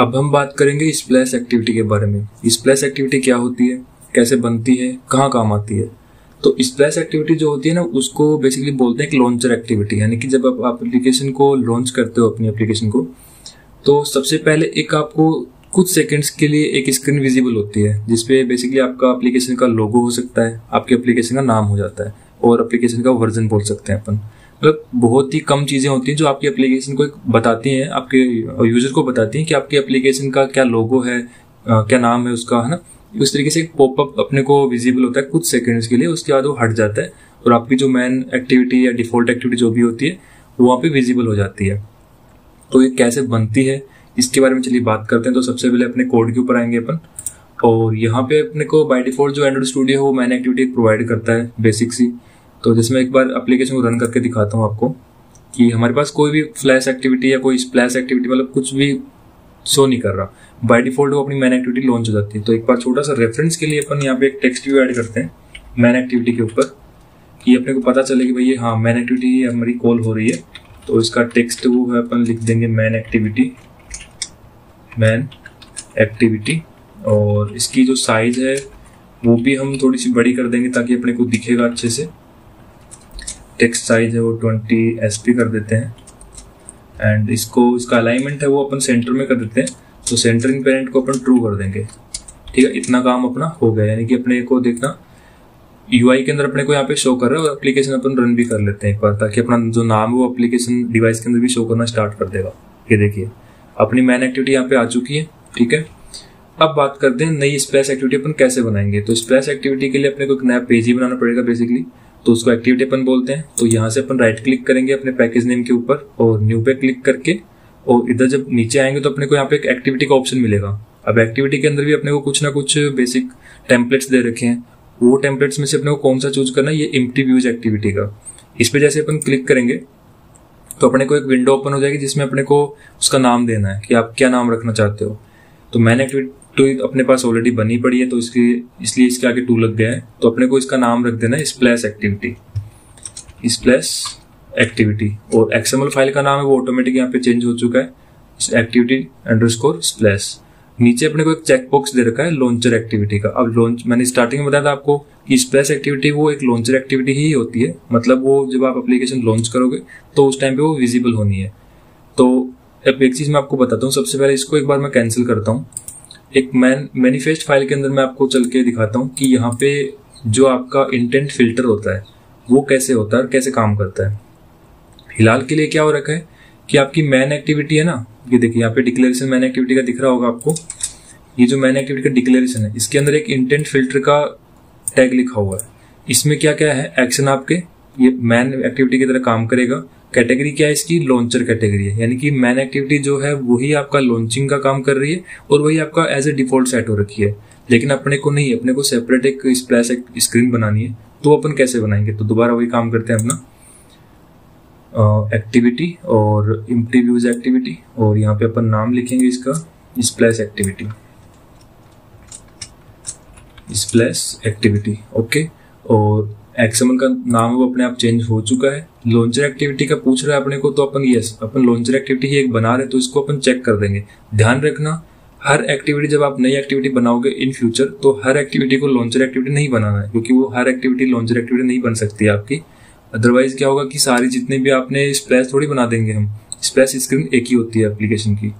अब हम बात करेंगे स्प्लैश एक्टिविटी के बारे में। स्प्लैश एक्टिविटी क्या होती है, कैसे बनती है, कहाँ काम आती है। तो स्प्लैश एक्टिविटी जो होती है ना, उसको बेसिकली बोलते हैं एक लॉन्चर एक्टिविटी, यानी कि जब आप एप्लीकेशन को लॉन्च करते हो, अपनी एप्लीकेशन को, तो सबसे पहले एक आपको कुछ सेकंड्स के लिए एक स्क्रीन विजिबल होती है जिसपे बेसिकली आपका एप्लीकेशन का लोगो हो सकता है, आपके एप्लीकेशन का नाम हो जाता है और एप्लीकेशन का वर्जन बोल सकते हैं अपन। मतलब बहुत ही कम चीज़ें होती हैं जो आपकी एप्लीकेशन को बताती हैं, आपके यूजर को बताती हैं कि आपके एप्लीकेशन का क्या लोगो है, क्या नाम है उसका, है ना। उस तरीके से एक पॉपअप अपने को विजिबल होता है कुछ सेकंड्स के लिए, उसके बाद वो हट जाता है और आपकी जो मेन एक्टिविटी या डिफॉल्ट एक्टिविटी जो भी होती है वो वहाँ पे विजिबल हो जाती है। तो ये कैसे बनती है इसके बारे में चलिए बात करते हैं। तो सबसे पहले अपने कोड के ऊपर आएंगे अपन, और यहाँ पे अपने को बाय डिफॉल्ट जो एंड्रॉइड स्टूडियो है वो मैन एक्टिविटी प्रोवाइड करता है बेसिक सी। तो जैसे मैं एक बार एप्लीकेशन को रन करके दिखाता हूँ आपको कि हमारे पास कोई भी फ्लैश एक्टिविटी या कोई स्प्लैश एक्टिविटी मतलब कुछ भी शो नहीं कर रहा, बाय डिफॉल्ट वो अपनी मैन एक्टिविटी लॉन्च हो जाती है। तो एक बार छोटा सा रेफरेंस के लिए अपन यहाँ पे एक टेक्स्ट व्यू ऐड करते हैं मैन एक्टिविटी के ऊपर कि अपने को पता चले कि भैया हाँ मैन एक्टिविटी हमारी कॉल हो रही है। तो इसका टेक्स्ट वो है, अपन लिख देंगे मैन एक्टिविटी, और इसकी जो साइज है वो भी हम थोड़ी सी बड़ी कर देंगे ताकि अपने को दिखेगा अच्छे से। टेक्स्ट साइज है वो 20 SP कर देते हैं, एंड इसका अलाइनमेंट है वो अपन सेंटर में कर देते हैं। तो सेंटरिंग पेरेंट को अपन ट्रू कर देंगे, ठीक है। इतना काम अपना हो गया, यानी कि अपने को देखना UI के अंदर अपने को यहाँ पे शो कर रहा है, और एप्लीकेशन अपन रन भी कर लेते हैं एक बार ताकि अपना जो नाम है वो एप्लीकेशन डिवाइस के अंदर भी शो करना स्टार्ट कर देगा। ये देखिए अपनी मैन एक्टिविटी यहाँ पे आ चुकी है, ठीक है। अब बात करते हैं नई स्प्लैश एक्टिविटी अपन कैसे बनाएंगे। तो स्प्लैश एक्टिविटी के लिए अपने को एक नया पेज ही बनाना पड़ेगा बेसिकली, तो उसको एक्टिविटी अपन बोलते हैं। तो यहाँ से अपन राइट क्लिक करेंगे अपने पैकेज नेम के ऊपर और न्यू पे क्लिक करके, और इधर जब नीचे आएंगे तो अपने को यहाँ पे एक एक्टिविटी का ऑप्शन मिलेगा। अब एक्टिविटी के अंदर भी अपने को कुछ ना कुछ बेसिक टेम्पलेट्स दे रखे हैं, वो टेम्पलेट्स में से अपने को कौन सा चूज करना है, ये एम्प्टी व्यूज एक्टिविटी का। इस पर जैसे अपन क्लिक करेंगे तो अपने को एक विंडो ओपन हो जाएगी जिसमें अपने को उसका नाम देना है कि आप क्या नाम रखना चाहते हो। तो मैन एक्टिविटी अपने पास ऑलरेडी बनी पड़ी है, तो इसलिए इसके आगे टू लग गया है। तो अपने को इसका नाम रख देना है स्प्लैश एक्टिविटी, और XML फाइल का नाम है वो ऑटोमेटिक यहाँ पे चेंज हो चुका है, activity_splash। नीचे अपने को एक चेकबॉक्स दे रखा है लॉन्चर एक्टिविटी का। अब लॉन्च, मैंने स्टार्टिंग में बताया था आपको कि स्प्लैश एक्टिविटी वो एक लॉन्चर एक्टिविटी ही होती है, मतलब वो जब आप एप्लीकेशन लॉन्च करोगे तो उस टाइम पे वो विजिबल होनी है। तो अब एक चीज़ मैं आपको बताता हूँ, सबसे पहले इसको एक बार मैं कैंसिल करता हूँ। एक मैनिफेस्ट फाइल के अंदर मैं आपको चल के दिखाता हूँ कि यहाँ पे जो आपका इंटेंट फिल्टर होता है वो कैसे होता है और कैसे काम करता है। फिलहाल के लिए क्या हो रखा है कि आपकी मैन एक्टिविटी है ना, ये देखिए यहाँ पे डिक्लेरेशन मैन एक्टिविटी का दिख रहा होगा आपको। ये जो मैन एक्टिविटी का डिक्लेरेशन है इसके अंदर एक इंटेंट फिल्टर का टैग लिखा हुआ है। इसमें क्या क्या है, एक्शन आपके ये मैन एक्टिविटी की तरह काम करेगा। कैटेगरी क्या है इसकी, लॉन्चर कैटेगरी है, यानी कि मैन एक्टिविटी जो है वही आपका लॉन्चिंग का काम कर रही है और वही आपका एज ए डिफॉल्ट सेट हो रखी है। लेकिन अपने को नहीं, अपने को सेपरेट एक स्प्लैश स्क्रीन बनानी है। तो अपन कैसे बनाएंगे, तो दोबारा वही काम करते हैं अपना एक्टिविटी और एम्प्टी व्यूज एक्टिविटी, और यहाँ पे अपन नाम लिखेंगे इसका स्प्लैश एक्टिविटी, ओके। और XML का नाम वो अपने आप चेंज हो चुका है। लॉन्चर एक्टिविटी का पूछ रहा है अपने को, तो अपन यस, अपन लॉन्चर एक्टिविटी ही एक बना रहे, तो इसको अपन चेक कर देंगे। ध्यान रखना हर एक्टिविटी, जब आप नई एक्टिविटी बनाओगे इन फ्यूचर तो हर एक्टिविटी को लॉन्चर एक्टिविटी नहीं बनाना है, क्योंकि वो हर एक्टिविटी लॉन्चर एक्टिविटी नहीं बन सकती आपकी। अदरवाइज क्या होगा कि सारी जितने भी आपने स्प्लैश थोड़ी बना देंगे हम, स्प्लैश स्क्रीन एक ही होती है एप्लीकेशन की।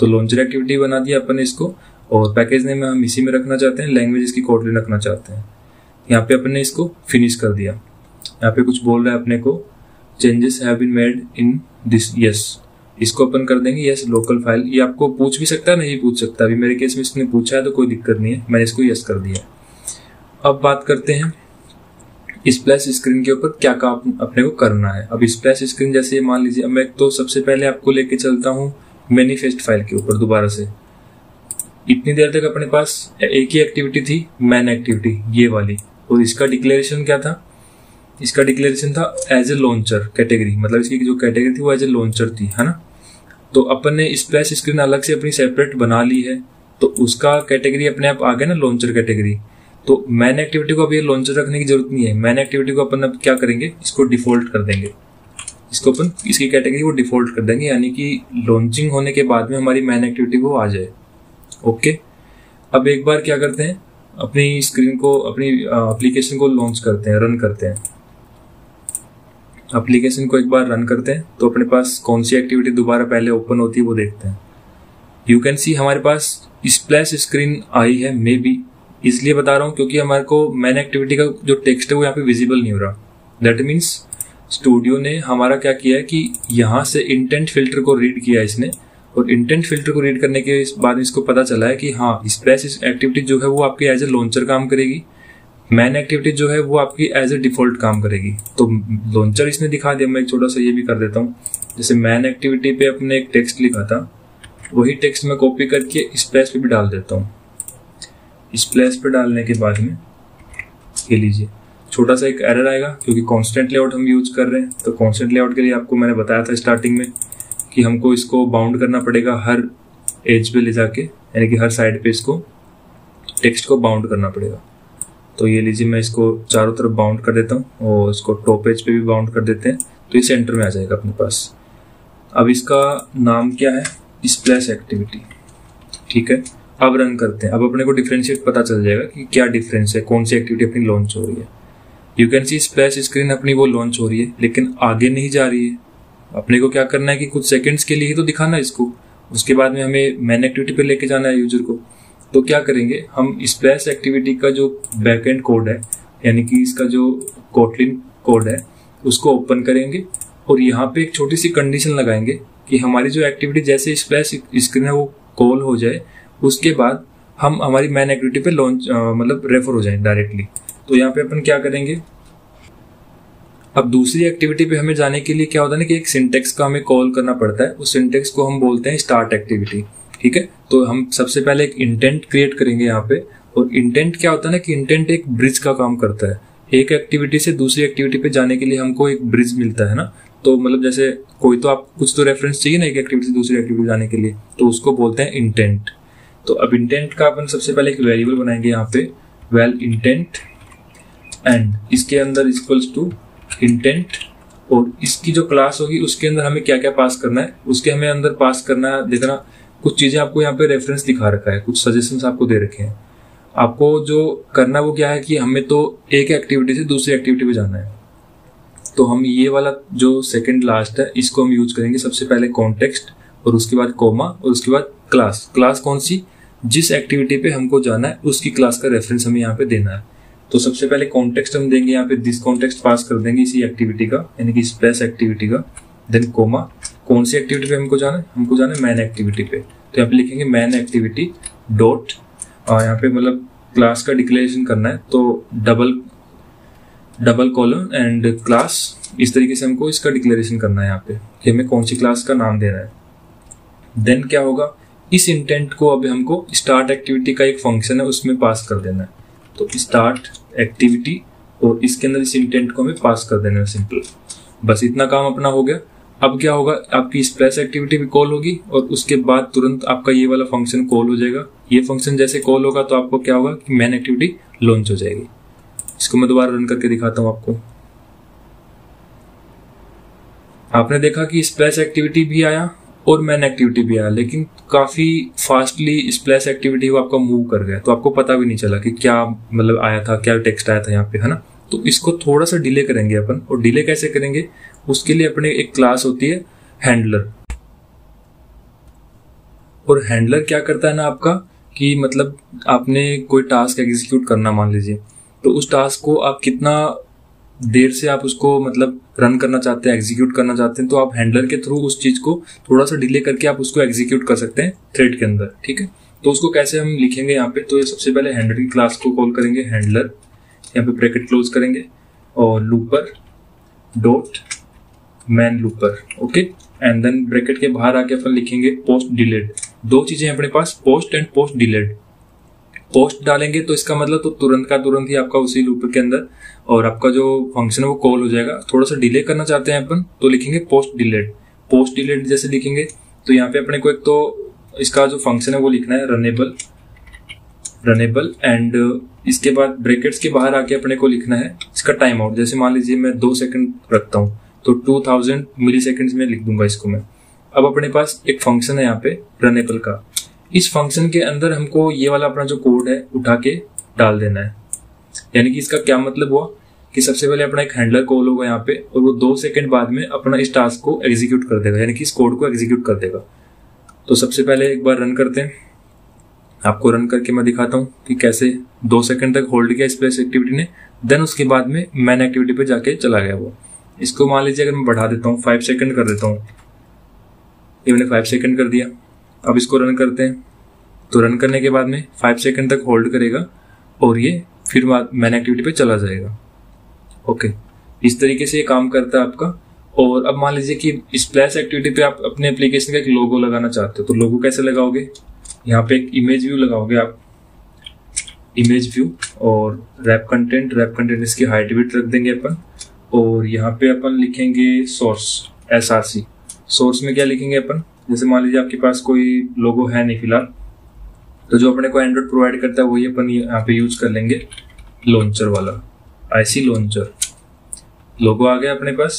तो लॉन्चर एक्टिविटी बना दिया अपन इसको, और पैकेज नेम हम इसी में रखना चाहते हैं, लैंग्वेज इसकी कोटलिन रखना चाहते हैं। यहाँ पे अपने इसको फिनिश कर दिया। यहाँ पे कुछ बोल रहा है अपने को, changes have been made in this, yes इसको अपन कर देंगे यस लोकल फाइल। ये आपको पूछ भी सकता है, नहीं पूछ सकता, अभी मेरे केस में इसने पूछा है तो कोई दिक्कत नहीं है, मैंने इसको यस कर दिया। अब बात करते हैं स्प्लैश स्क्रीन के ऊपर क्या काम अपने को करना है। अब स्प्लैश स्क्रीन जैसे मान लीजिए, अब मैं तो सबसे पहले आपको लेके चलता हूँ मैनिफेस्ट फाइल के ऊपर दोबारा से। इतनी देर तक अपने पास एक ही एक्टिविटी थी, मैन एक्टिविटी ये वाली, और इसका डिक्लेरेशन क्या था, इसका डिक्लेरेशन था एज ए लॉन्चर कैटेगरी, मतलब इसकी जो कैटेगरी थी वो एज ए लॉन्चर थी, है ना। तो अपन ने स्प्लैश स्क्रीन अलग से अपनी सेपरेट बना ली है, तो उसका कैटेगरी अपने आप आ गया ना लॉन्चर कैटेगरी। तो मैन एक्टिविटी को अब ये लॉन्चर रखने की जरूरत नहीं है, मैन एक्टिविटी को अपन अब क्या करेंगे, इसको डिफॉल्ट कर देंगे। इसको अपन इसकी कैटेगरी को डिफॉल्ट कर देंगे, यानी कि लॉन्चिंग होने के बाद में हमारी मैन एक्टिविटी को आ जाए। ओके, अब एक बार क्या करते हैं, अपनी स्क्रीन को, अपनी एप्लीकेशन को लॉन्च करते हैं, रन करते हैं। एप्लीकेशन को एक बार रन करते हैं तो अपने पास कौन सी एक्टिविटी दोबारा पहले ओपन होती है वो देखते हैं। यू कैन सी हमारे पास स्प्लैश स्क्रीन आई है, मे बी इसलिए बता रहा हूँ क्योंकि हमारे को मैन एक्टिविटी का जो टेक्स्ट है वो यहाँ पे विजिबल नहीं हो रहा। दैट मीन्स स्टूडियो ने हमारा क्या किया है कि यहाँ से इंटेंट फिल्टर को रीड किया इसने, और इंटेंट फिल्टर को रीड करने के बाद इसको पता चला है कि हाँ, स्प्लैश एक्टिविटी जो है वो आपके एज ए लॉन्चर काम करेगी, मैन एक्टिविटी जो है वो आपकी एज ए डिफॉल्ट काम करेगी। तो लॉन्चर इसने दिखा दिया। मैं एक छोटा सा ये भी कर देता हूँ, जैसे मैन एक्टिविटी पे अपने एक टेक्स्ट लिखा था, वही टेक्स्ट मैं कॉपी करके स्प्लैश पे भी डाल देता हूँ। स्प्लैश पे डालने के बाद में ये लीजिए छोटा सा एक एरर आएगा क्योंकि कॉन्स्टेंट लेआउट हम यूज कर रहे हैं। तो कॉन्स्टेंट लेआउट के लिए आपको मैंने बताया था स्टार्टिंग में कि हमको इसको बाउंड करना पड़ेगा हर एज पे ले जाके, यानी कि हर साइड पे इसको टेक्स्ट को बाउंड करना पड़ेगा। तो ये लीजिए मैं इसको चारों तरफ बाउंड कर देता हूँ और इसको टॉप एज पे भी बाउंड कर देते हैं तो ये सेंटर में आ जाएगा अपने पास। अब इसका नाम क्या है, स्प्लैश एक्टिविटी, ठीक है। अब रन करते हैं, अब अपने को डिफरेंशिएट पता चल जाएगा कि क्या डिफरेंस है, कौन सी एक्टिविटी अपनी लॉन्च हो रही है। You can see splash screen अपनी वो लॉन्च हो रही है लेकिन आगे नहीं जा रही है। अपने को क्या करना है कि कुछ सेकंड्स के लिए ही तो दिखाना है इसको, उसके बाद में हमें मैन एक्टिविटी पे लेके जाना है यूजर को। तो क्या करेंगे हम, स्प्लैश एक्टिविटी का जो बैकएंड कोड है, यानी कि इसका जो कोटलिन कोड है, उसको ओपन करेंगे और यहाँ पे एक छोटी सी कंडीशन लगाएंगे कि हमारी जो एक्टिविटी जैसे स्प्लैश स्क्रीन है वो कॉल हो जाए, उसके बाद हम हमारी मैन एक्टिविटी पे लॉन्च मतलब रेफर हो जाए डायरेक्टली। तो यहाँ पे अपन क्या करेंगे, अब दूसरी एक्टिविटी पे हमें जाने के लिए क्या होता है ना कि एक सिंटेक्स का हमें कॉल करना पड़ता है, उस सिंटेक्स को हम बोलते हैं स्टार्ट एक्टिविटी, ठीक है। तो हम सबसे पहले एक इंटेंट क्रिएट करेंगे यहाँ पे, और इंटेंट क्या होता है ना कि इंटेंट एक ब्रिज का काम करता है। एक एक्टिविटी से दूसरी एक्टिविटी पे जाने के लिए हमको एक ब्रिज मिलता है ना, तो मतलब जैसे कोई तो आप कुछ तो रेफरेंस चाहिए ना एक एक्टिविटी से दूसरी एक्टिविटी जाने के लिए, तो उसको बोलते हैं इंटेंट। तो अब इंटेंट का अपन सबसे पहले एक वेरिएबल बनाएंगे यहाँ पे, वेल इंटेंट एंड इसके अंदर इक्वल्स टू इंटेंट, और इसकी जो क्लास होगी उसके अंदर हमें क्या क्या पास करना है, उसके हमें अंदर पास करना है। देखना कुछ चीजें आपको यहाँ पे रेफरेंस दिखा रखा है, कुछ सजेशंस आपको दे रखे हैं। आपको जो करना वो क्या है कि हमें तो एक एक्टिविटी से दूसरी एक्टिविटी पे जाना है, तो हम ये वाला जो सेकंड लास्ट है इसको हम यूज करेंगे। सबसे पहले कॉन्टेक्स्ट और उसके बाद कोमा और उसके बाद क्लास। क्लास कौन सी, जिस एक्टिविटी पे हमको जाना है उसकी क्लास का रेफरेंस हमें यहाँ पे देना है। तो सबसे पहले कॉन्टेक्स्ट हम देंगे यहाँ पे, दिस कॉन्टेक्स्ट पास कर देंगे इसी एक्टिविटी का, यानी कि स्प्लैश एक्टिविटी का। देन कोमा, कौन सी एक्टिविटी पे हमको जाना है, हमको जाना है मैन एक्टिविटी पे, तो यहाँ पे लिखेंगे मैन एक्टिविटी डॉट, और यहाँ पे मतलब क्लास का डिक्लेरेशन करना है तो डबल कॉलम एंड क्लास, इस तरीके से हमको इसका डिक्लेरेशन करना है यहाँ पे कि हमें कौन सी क्लास का नाम देना है। देन क्या होगा, इस इंटेंट को अब हमको स्टार्ट एक्टिविटी का एक फंक्शन है उसमें पास कर देना है, तो स्टार्ट एक्टिविटी और इसके अंदर इस इंटेंट को हमें पास कर देना है, सिंपल। बस इतना काम अपना हो गया। अब क्या होगा, आपकी स्प्लैश एक्टिविटी भी कॉल होगी और उसके बाद तुरंत आपका ये वाला फंक्शन कॉल हो जाएगा। ये फंक्शन जैसे कॉल होगा तो आपको क्या होगा कि मैन एक्टिविटी लॉन्च हो जाएगी। इसको मैं दोबारा रन करके दिखाता हूँ आपको। आपने देखा कि स्प्लैश एक्टिविटी भी आया और मैन एक्टिविटी भी आया, लेकिन काफ़ी फास्टली स्प्लैश एक्टिविटी वो आपका मूव कर गया, तो आपको पता भी नहीं चला कि क्या मतलब आया था, क्या टेक्स्ट आया था यहाँ पे, है ना। तो इसको थोड़ा सा डिले करेंगे अपन, और डिले कैसे करेंगे उसके लिए अपने एक क्लास होती है हैंडलर, और हैंडलर क्या करता है ना आपका कि मतलब आपने कोई टास्क एग्जीक्यूट करना मान लीजिए, तो उस टास्क को आप कितना देर से आप उसको मतलब रन करना चाहते हैं, एग्जीक्यूट करना चाहते हैं, तो आप हैंडलर के थ्रू उस चीज को थोड़ा सा डिले करके आप उसको एग्जीक्यूट कर सकते हैं थ्रेड के अंदर, ठीक है। तो उसको कैसे हम लिखेंगे यहाँ पे, तो ये सबसे पहले हैंडलर की क्लास को कॉल करेंगे, हैंडलर यहाँ पे ब्रैकेट क्लोज करेंगे और looper dot main looper, okay. And then bracket के बाहर आके अपन लिखेंगे पोस्ट डिलेड। दो चीजें अपने पास, post and post delayed. Post डालेंगे तो इसका मतलब तो तुरंत का तुरंत ही आपका उसी लूप के अंदर और आपका जो फंक्शन है वो कॉल हो जाएगा। थोड़ा सा डिले करना चाहते हैं अपन तो लिखेंगे पोस्ट डिलेड। पोस्ट डिलेड जैसे लिखेंगे तो यहाँ पे अपने को एक तो इसका जो फंक्शन है वो लिखना है रनेबल एंड इसके बाद ब्रेकेट्स के बाहर आके अपने को लिखना है इसका टाइम आउट। जैसे मान लीजिए मैं 2 सेकंड रखता हूँ तो 2000 मिलीसेकंड्स में लिख दूंगा इसको मैं। अब अपने पास एक फंक्शन है यहाँ पे रनेबल का, इस फंक्शन के अंदर हमको ये वाला अपना जो कोड है उठा के डाल देना है। यानी कि इसका क्या मतलब हुआ कि सबसे पहले अपना एक हैंडलर कॉल होगा यहाँ पे और वो 2 सेकंड बाद में अपना इस टास्क को एग्जीक्यूट कर देगा, यानी कि इस कोड को एग्जीक्यूट कर देगा। तो सबसे पहले एक बार रन करते हैं, आपको रन करके मैं दिखाता हूँ कि कैसे 2 सेकंड तक होल्ड किया इस प्लेस एक्टिविटी ने, देन उसके बाद में मैन एक्टिविटी पे जाके चला गया वो। इसको मान लीजिए अगर मैं बढ़ा देता हूँ 5 सेकंड कर देता हूँ, ये मैंने 5 सेकंड कर दिया। अब इसको रन करते हैं तो रन करने के बाद में 5 सेकंड तक होल्ड करेगा और ये फिर मैन एक्टिविटी पे चला जाएगा। ओके, इस तरीके से ये काम करता है आपका। और अब मान लीजिए कि इस प्लेस एक्टिविटी पे आप अपने एप्लीकेशन का एक लोगो लगाना चाहते हो, तो लोगो कैसे लगाओगे, यहाँ पे एक इमेज व्यू लगाओगे आप, इमेज व्यू और रैप कंटेंट इसकी हाइट विड्थ रख देंगे अपन। और यहाँ पे अपन लिखेंगे सोर्स, SRC। सोर्स में क्या लिखेंगे अपन, जैसे मान लीजिए आपके पास कोई लोगो है नहीं फिलहाल, तो जो अपने को एंड्रॉइड प्रोवाइड करता है वही अपन यहाँ पे यूज कर लेंगे, लॉन्चर वाला IC लॉन्चर। लोगो आ गया अपने पास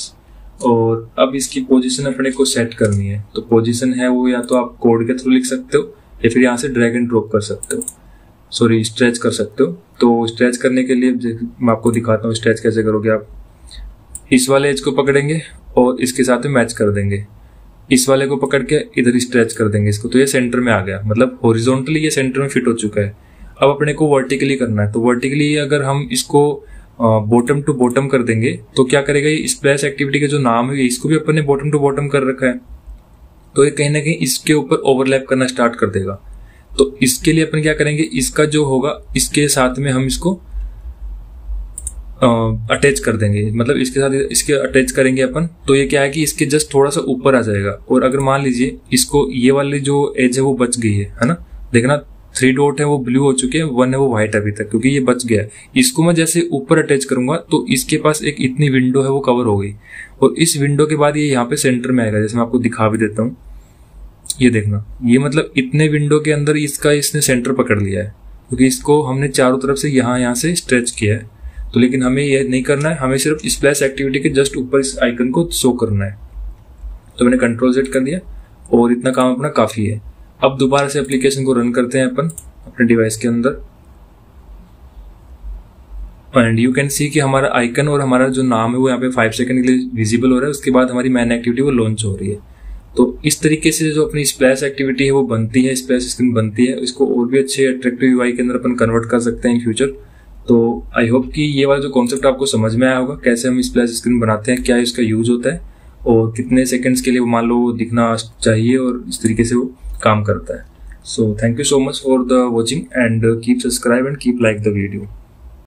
और अब इसकी पोजीशन अपने को सेट करनी है। तो पोजीशन है वो या तो आप कोड के थ्रू लिख सकते हो या फिर यहाँ से ड्रैग एंड ड्रॉप कर सकते हो, सॉरी स्ट्रेच कर सकते हो। तो स्ट्रेच करने के लिए मैं आपको दिखाता हूँ स्ट्रेच कैसे करोगे आप। इस वाले एज को पकड़ेंगे और इसके साथ में मैच कर देंगे, इस वाले को पकड़ के इधर स्ट्रेच कर देंगे इसको, तो ये सेंटर में आ गया, मतलब हॉरिजॉन्टली ये सेंटर में फिट हो चुका है। अब अपने को वर्टिकली करना है, तो वर्टिकली अगर हम इसको बॉटम टू बॉटम कर देंगे तो क्या करेगा ये स्प्लैश एक्टिविटी का जो नाम है इसको भी अपन ने बॉटम टू बॉटम कर रखा है, तो ये कहीं ना कहीं इसके ऊपर ओवरलैप करना स्टार्ट कर देगा। तो इसके लिए अपन क्या करेंगे, इसका जो होगा इसके साथ में हम इसको अटैच कर देंगे, मतलब इसके साथ इसके अटैच करेंगे अपन, तो ये क्या है कि इसके जस्ट थोड़ा सा ऊपर आ जाएगा। और अगर मान लीजिए इसको ये वाली जो एज है वो बच गई है ना, देखना 3 डॉट है वो ब्लू हो चुके हैं, 1 है वो व्हाइट अभी तक, क्योंकि ये बच गया है। इसको मैं जैसे ऊपर अटैच करूंगा तो इसके पास एक इतनी विंडो है वो कवर हो गई और इस विंडो के बाद ये यहाँ पे सेंटर में आएगा, जैसे मैं आपको दिखा भी देता हूँ। ये देखना, ये मतलब इतने विंडो के अंदर इसका इसने सेंटर पकड़ लिया है, क्योंकि इसको हमने चारों तरफ से यहाँ से स्ट्रेच किया है। तो लेकिन हमें यह नहीं करना है, हमें सिर्फ स्प्लैश एक्टिविटी के जस्ट ऊपर इस आइकन को शो करना है। तो मैंने Ctrl Z कर दिया और इतना काम अपना काफ़ी है। अब दोबारा से एप्लीकेशन को रन करते हैं अपन अपने डिवाइस के अंदर, एंड यू कैन सी कि हमारा आइकन और हमारा जो नाम है वो यहाँ पे 5 सेकंड के लिए विजिबल हो रहा है, उसके बाद हमारी मैन एक्टिविटी वो लॉन्च हो रही है। तो इस तरीके से जो अपनी स्प्लैश एक्टिविटी है वो बनती है, स्प्लैश स्क्रीन बनती है, इसको और भी अच्छे अट्रैक्टिव यूआई के अंदर अपन कन्वर्ट कर सकते हैं इन फ्यूचर। तो आई होप कि ये वाला जो कॉन्सेप्ट आपको समझ में आया होगा, कैसे हम स्प्लैश स्क्रीन बनाते हैं, क्या इसका यूज होता है और कितने सेकंड्स के लिए मान लो दिखना चाहिए, और इस तरीके से वो काम करता है। सो thank you so much for the watching and keep subscribe and keep like the video.